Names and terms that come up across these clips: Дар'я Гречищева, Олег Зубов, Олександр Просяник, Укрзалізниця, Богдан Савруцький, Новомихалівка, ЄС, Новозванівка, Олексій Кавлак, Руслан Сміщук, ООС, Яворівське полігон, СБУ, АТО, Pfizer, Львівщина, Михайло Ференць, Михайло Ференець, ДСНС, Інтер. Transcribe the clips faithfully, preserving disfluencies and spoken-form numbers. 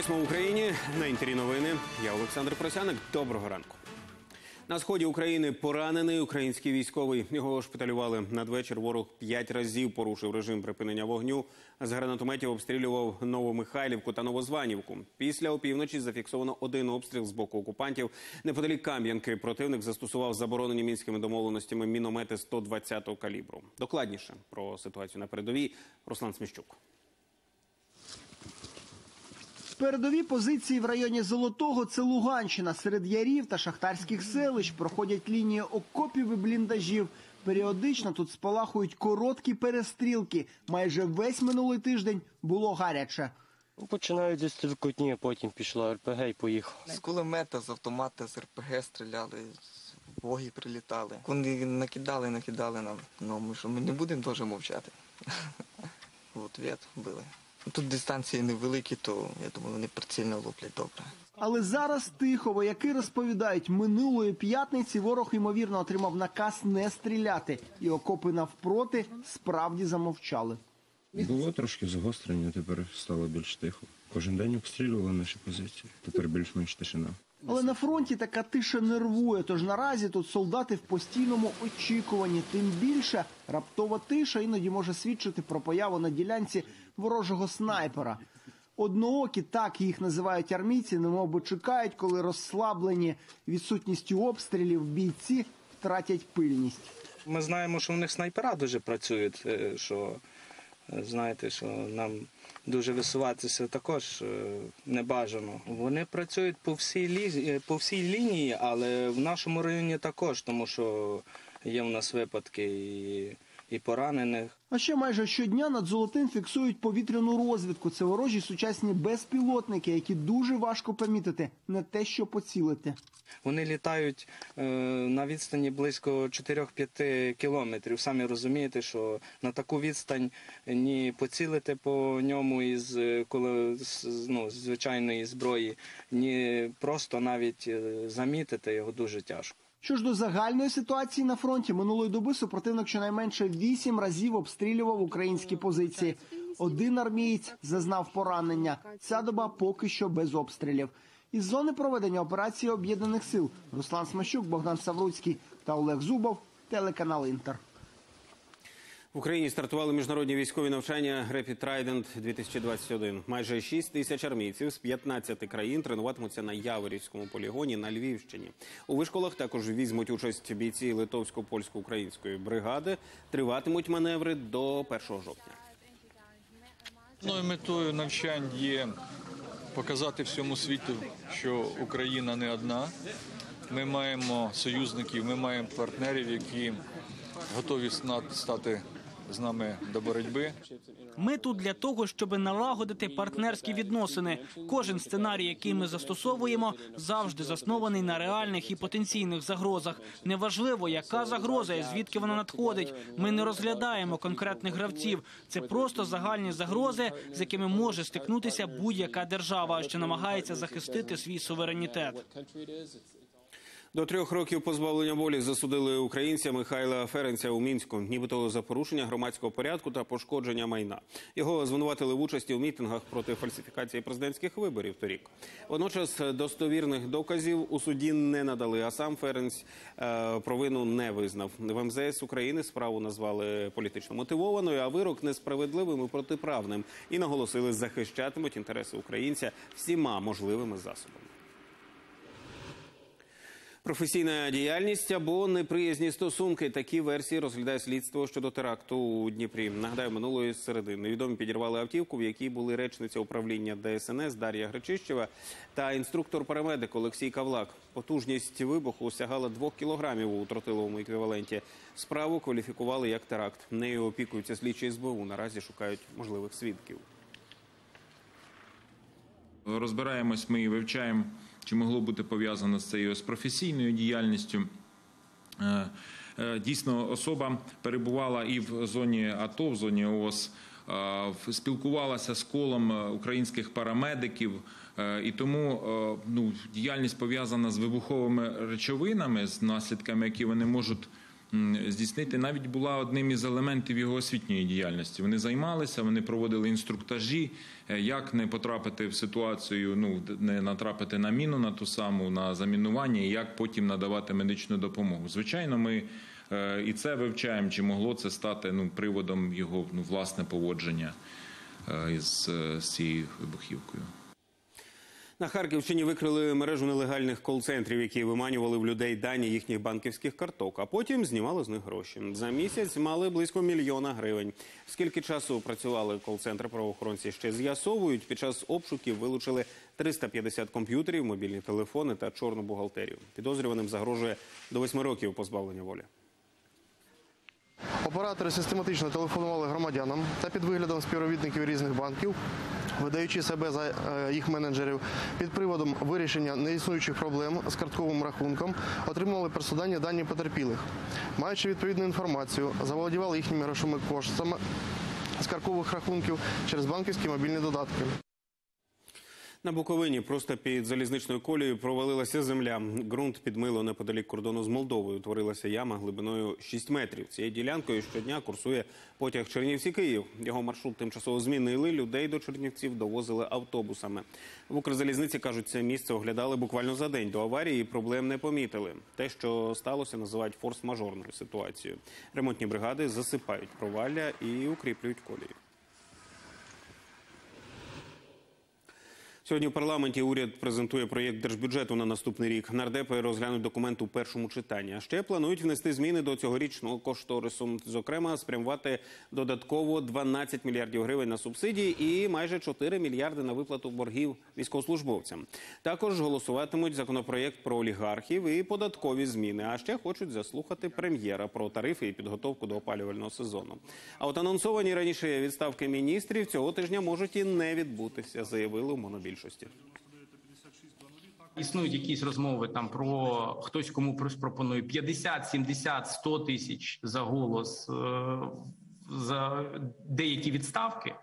Восьма в Україні. На Інтері новини. Я Олександр Просяник. Доброго ранку. На сході України поранений український військовий. Його шпиталювали надвечір. Ворог п'ять разів порушив режим припинення вогню. З гранатометів обстрілював Новомихайлівку та Новозванівку. Після опівночі зафіксовано один обстріл з боку окупантів. Неподалік Кам'янки противник застосував заборонені мінськими домовленостями міномети сто двадцятого калібру. Докладніше про ситуацію на передовій Руслан Сміщук. Передові позиції в районі Золотого – це Луганщина. Серед ярів та шахтарських селищ проходять лінії окопів і бліндажів. Періодично тут спалахують короткі перестрілки. Майже весь минулий тиждень було гаряче. Починають зі стрілкотні, потім пішла ер пе ге і поїхав. З кулемета, з автомата, з ер пе ге стріляли, боги прилітали. Вони накидали, накидали нам. Ну, ми, що, ми не будемо дуже мовчати. В ответ били. Тут дистанції невеликі, то, я думаю, вони прицільно луплять добре. Але зараз тихо. Вояки розповідають, минулої п'ятниці ворог, ймовірно, отримав наказ не стріляти. І окопи навпроти справді замовчали. Було трошки загострення, тепер стало більш тихо. Кожен день обстрілювали наші позиції. Тепер більш-менш тишина. Але на фронті така тиша нервує, тож наразі тут солдати в постійному очікуванні. Тим більше, раптова тиша іноді може свідчити про появу на ділянці ворожого снайпера. Одноокі, так їх називають армійці, немовби чекають, коли розслаблені відсутністю обстрілів бійці втратять пильність. Ми знаємо, що в них снайпера дуже працюють, що, знаєте, що нам... Дуже висуватися також не бажано. Вони працюють по всій, лі... по всій лінії, але в нашому районі також, тому що є в нас випадки і... і поранених. А ще майже щодня над Золотим фіксують повітряну розвідку. Це ворожі сучасні безпілотники, які дуже важко помітити, не те, що поцілити. Вони літають е, на відстані близько чотири-п'ять кілометрів. Самі розумієте, що на таку відстань ні поцілити по ньому із коли, ну, звичайної зброї, ні просто навіть замітити його дуже тяжко. Що ж до загальної ситуації на фронті, минулої доби супротивник щонайменше вісім разів обстрілював українські позиції. Один армієць зазнав поранення. Ця доба поки що без обстрілів. Із зони проведення операції Об'єднаних сил Руслан Сміщук, Богдан Савруцький та Олег Зубов, телеканал «Інтер». В Україні стартували міжнародні військові навчання Rapid Trident дві тисячі двадцять один. Майже шість тисяч армійців з п'ятнадцяти країн тренуватимуться на Яворівському полігоні на Львівщині. У вишколах також візьмуть участь бійці литовсько-польсько-української бригади. Триватимуть маневри до першого жовтня. Ну, метою навчань є показати всьому світу, що Україна не одна. Ми маємо союзників, ми маємо партнерів, які готові стати з нами до боротьби. Ми тут для того, щоб налагодити партнерські відносини. Кожен сценарій, який ми застосовуємо, завжди заснований на реальних і потенційних загрозах. Неважливо, яка загроза і звідки вона надходить. Ми не розглядаємо конкретних гравців. Це просто загальні загрози, з якими може стикнутися будь-яка держава, що намагається захистити свій суверенітет. До трьох років позбавлення волі засудили українця Михайла Ференця у Мінську, нібито за порушення громадського порядку та пошкодження майна. Його звинуватили в участі в мітингах проти фальсифікації президентських виборів торік. Водночас достовірних доказів у суді не надали, а сам Ференць е, провину не визнав. В ем зе ес України справу назвали політично мотивованою, а вирок несправедливим і протиправним. І наголосили, захищатимуть інтереси українця всіма можливими засобами. Професійна діяльність або неприязні стосунки – такі версії розглядає слідство щодо теракту у Дніпрі. Нагадаю, минулої середи невідомі підірвали автівку, в якій були речниця управління де ес ен ес Дар'я Гречищева та інструктор-парамедик Олексій Кавлак. Потужність вибуху сягала двох кілограмів у тротиловому еквіваленті. Справу кваліфікували як теракт. Нею опікуються слідчі ес бе у. Наразі шукають можливих свідків. Розбираємось ми і вивчаємо, чи могло бути пов'язано з цією з професійною діяльністю. Дійсно, особа перебувала і в зоні АТО, в зоні о о с, спілкувалася з колом українських парамедиків, і тому ну, діяльність пов'язана з вибуховими речовинами, з наслідками, які вони можуть здійснити. Навіть була одним із елементів його освітньої діяльності. Вони займалися, вони проводили інструктажі, як не потрапити в ситуацію, ну, не натрапити на міну, на ту саму, на замінування, і як потім надавати медичну допомогу. Звичайно, ми і це вивчаємо, чи могло це стати, ну, приводом його, ну, власне поводження із, з цією вибухівкою. На Харківщині викрили мережу нелегальних кол-центрів, які виманювали в людей дані їхніх банківських карток, а потім знімали з них гроші. За місяць мали близько мільйона гривень. Скільки часу працювали кол-центри, правоохоронці ще з'ясовують. Під час обшуків вилучили триста п'ятдесят комп'ютерів, мобільні телефони та чорну бухгалтерію. Підозрюваним загрожує до восьми років позбавлення волі. Оператори систематично телефонували громадянам та під виглядом співробітників різних банків, видаючи себе за їх менеджерів, під приводом вирішення неіснуючих проблем з картковим рахунком, отримали персональні дані потерпілих. Маючи відповідну інформацію, заволодівали їхніми грошовими коштами з карткових рахунків через банківські мобільні додатки. На Буковині просто під залізничною колією провалилася земля. Ґрунт підмило неподалік кордону з Молдовою. Утворилася яма глибиною шість метрів. Цією ділянкою щодня курсує потяг Чернівці-Київ. Його маршрут тимчасово змінили, людей до Чернівців довозили автобусами. В Укрзалізниці кажуть, це місце оглядали буквально за день до аварії і проблем не помітили. Те, що сталося, називають форс-мажорною ситуацією. Ремонтні бригади засипають провалля і укріплюють колії. Сьогодні в парламенті уряд презентує проєкт держбюджету на наступний рік. Нардепи розглянуть документ у першому читанні. А ще планують внести зміни до цьогорічного кошторису. Зокрема, спрямувати додатково дванадцять мільярдів гривень на субсидії і майже чотири мільярди на виплату боргів військовослужбовцям. Також голосуватимуть законопроєкт про олігархів і податкові зміни. А ще хочуть заслухати прем'єра про тарифи і підготовку до опалювального сезону. А от анонсовані раніше відставки міністрів цього тижня можуть і не відбутися, заявили в монобільшості. Існують якісь розмови там про хтось кому пропонує п'ятдесят, сімдесят, сто тисяч за голос, за деякі відставки.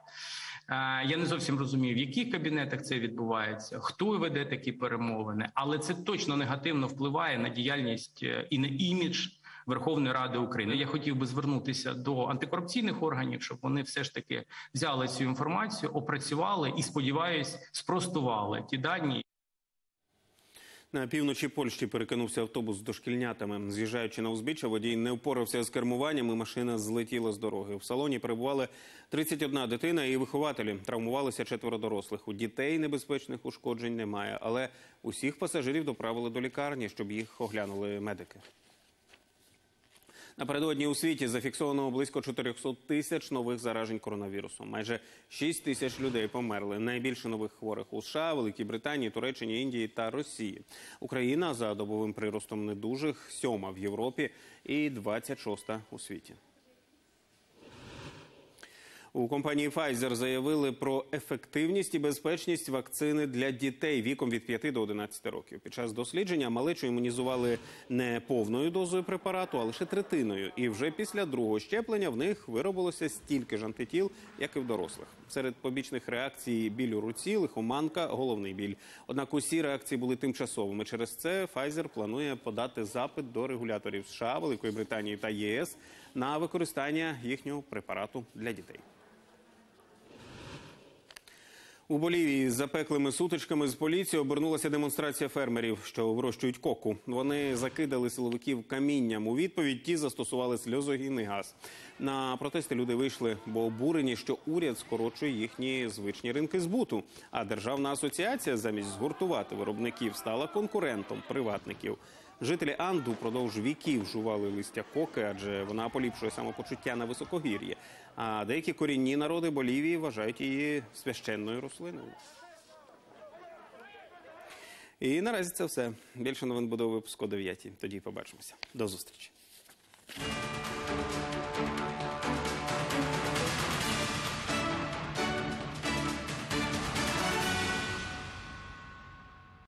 Я не зовсім розумію, в яких кабінетах це відбувається, хто веде такі перемовини, але це точно негативно впливає на діяльність і на імідж Верховної Ради України. Я хотів би звернутися до антикорупційних органів, щоб вони все ж таки взяли цю інформацію, опрацювали і, сподіваюсь, спростували ті дані. На півночі Польщі перекинувся автобус з дошкільнятами. З'їжджаючи на узбіччя, водій не впорався з кермуванням і машина злетіла з дороги. В салоні перебували тридцять одна дитина і вихователі. Травмувалися четверо дорослих. У дітей небезпечних ушкоджень немає, але усіх пасажирів доправили до лікарні, щоб їх оглянули медики. Напередодні у світі зафіксовано близько чотириста тисяч нових заражень коронавірусом. Майже шість тисяч людей померли. Найбільше нових хворих у США, Великій Британії, Туреччині, Індії та Росії. Україна за добовим приростом недужих сьома в Європі і двадцять шоста у світі. У компанії Pfizer заявили про ефективність і безпечність вакцини для дітей віком від п'яти до одинадцяти років. Під час дослідження малечу імунізували не повною дозою препарату, а лише третиною. І вже після другого щеплення в них виробилося стільки ж антитіл, як і в дорослих. Серед побічних реакцій – біль у руці, лихоманка, головний біль. Однак усі реакції були тимчасовими. Через це Pfizer планує подати запит до регуляторів США, Великої Британії та ЄС на використання їхнього препарату для дітей. У Болівії з запеклими сутичками з поліцією обернулася демонстрація фермерів, що вирощують коку. Вони закидали силовиків камінням. У відповідь ті застосували сльозогінний газ. На протести люди вийшли, бо обурені, що уряд скорочує їхні звичні ринки збуту. А державна асоціація замість згуртувати виробників стала конкурентом приватників. Жителі Анду продовж віків жували листя коки, адже вона поліпшує самопочуття на високогір'ї. А деякі корінні народи Болівії вважають її священною рослиною. І наразі це все. Більше новин буде у випуску о дев'ятій. Тоді побачимося. До зустрічі.